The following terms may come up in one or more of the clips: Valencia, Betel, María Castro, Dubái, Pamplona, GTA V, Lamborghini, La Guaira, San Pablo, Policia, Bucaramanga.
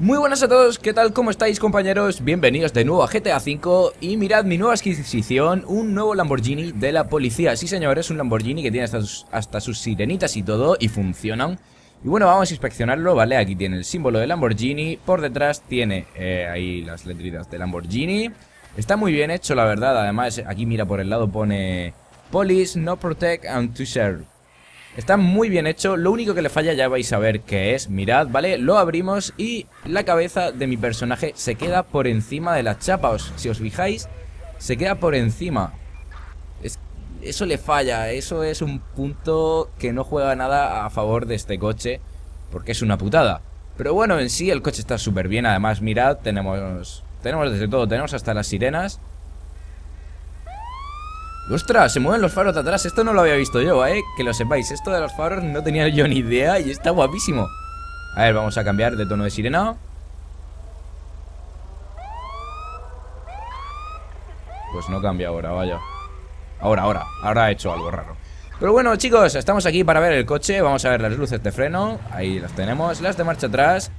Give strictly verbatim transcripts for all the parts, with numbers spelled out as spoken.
Muy buenas a todos, ¿qué tal? ¿Cómo estáis, compañeros? Bienvenidos de nuevo a G T A cinco. Y mirad mi nueva adquisición, un nuevo Lamborghini de la policía. Sí, señores, un Lamborghini que tiene hasta sus, hasta sus sirenitas y todo, y funcionan. Y bueno, vamos a inspeccionarlo, ¿vale? Aquí tiene el símbolo de Lamborghini. Por detrás tiene eh, ahí las letritas de Lamborghini. Está muy bien hecho, la verdad. Además, aquí mira por el lado pone Police, no protect and to serve. Está muy bien hecho, lo único que le falla ya vais a ver qué es, mirad, ¿vale? Lo abrimos y la cabeza de mi personaje se queda por encima de la chapa, os, si os fijáis, se queda por encima. Es, eso le falla, eso es un punto que no juega nada a favor de este coche, porque es una putada. Pero bueno, en sí el coche está súper bien, además mirad, tenemos, tenemos desde todo, tenemos hasta las sirenas. ¡Ostras! Se mueven los faros de atrás. Esto no lo había visto yo, ¿eh? Que lo sepáis. Esto de los faros no tenía yo ni idea y está guapísimo. A ver, vamos a cambiar de tono de sirena. Pues no cambia ahora, vaya. Ahora, ahora. Ahora he hecho algo raro. Pero bueno, chicos, estamos aquí para ver el coche. Vamos a ver las luces de freno. Ahí las tenemos. Las de marcha atrás.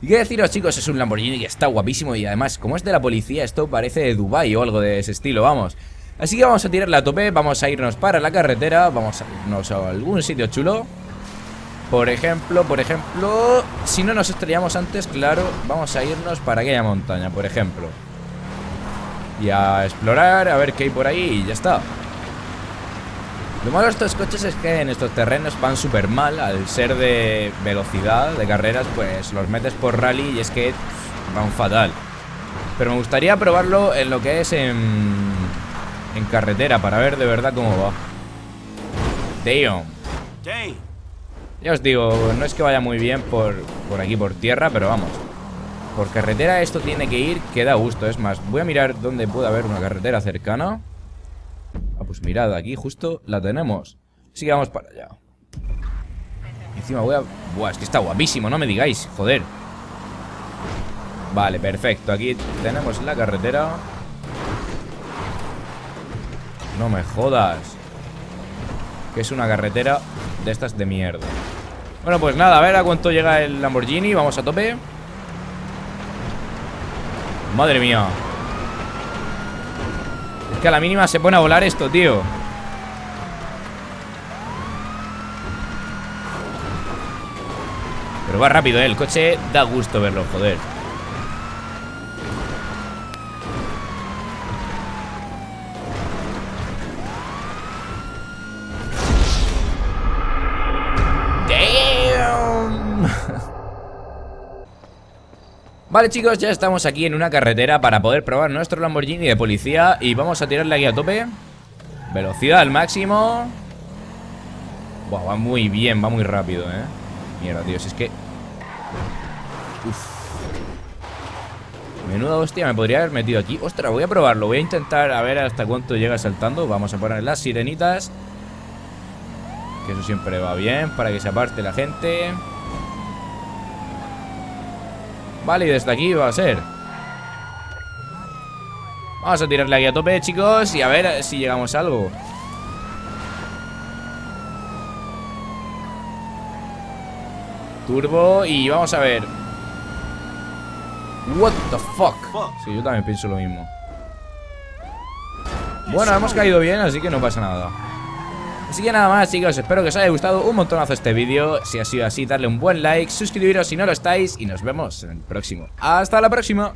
Y qué deciros, chicos, es un Lamborghini que está guapísimo. Y además, como es de la policía, esto parece de Dubái o algo de ese estilo, vamos. Así que vamos a tirarla a tope, vamos a irnos para la carretera, vamos a irnos a algún sitio chulo. Por ejemplo, por ejemplo, si no nos estrellamos antes, claro, vamos a irnos para aquella montaña, por ejemplo. Y a explorar, a ver qué hay por ahí y ya está. Lo malo de estos coches es que en estos terrenos van súper mal, al ser de velocidad, de carreras, pues los metes por rally y es que van fatal. Pero me gustaría probarlo en lo que es en... en carretera, para ver de verdad cómo va. Damn. Ya os digo, no es que vaya muy bien por, por aquí, por tierra, pero vamos. Por carretera esto tiene que ir, que da gusto. Es más, voy a mirar dónde puede haber una carretera cercana. Ah, pues mirad, aquí justo la tenemos. Así que vamos para allá. Encima voy a... Buah, es que está guapísimo, no me digáis, joder. Vale, perfecto, aquí tenemos la carretera. No me jodas. Que es una carretera de estas de mierda. Bueno, pues nada, a ver a cuánto llega el Lamborghini. Vamos a tope. Madre mía. Es que a la mínima se pone a volar esto, tío. Pero va rápido, ¿eh? El coche da gusto verlo, joder. Vale, chicos, ya estamos aquí en una carretera para poder probar nuestro Lamborghini de policía. Y vamos a tirarle aquí a tope. Velocidad al máximo. Buah, va muy bien, va muy rápido, eh. Mierda, tío, si es que... Uf. Menuda hostia, me podría haber metido aquí. Ostras, voy a probarlo, voy a intentar a ver hasta cuánto llega saltando. Vamos a poner las sirenitas, que eso siempre va bien, para que se aparte la gente. Vale, y desde aquí va a ser. Vamos a tirarle aquí a tope, chicos, y a ver si llegamos a algo. Turbo, y vamos a ver. What the fuck. Sí, yo también pienso lo mismo. Bueno, hemos caído bien, así que no pasa nada. Así que nada más, chicos, espero que os haya gustado un montonazo este vídeo. Si ha sido así, darle un buen like, suscribiros si no lo estáis y nos vemos en el próximo. ¡Hasta la próxima!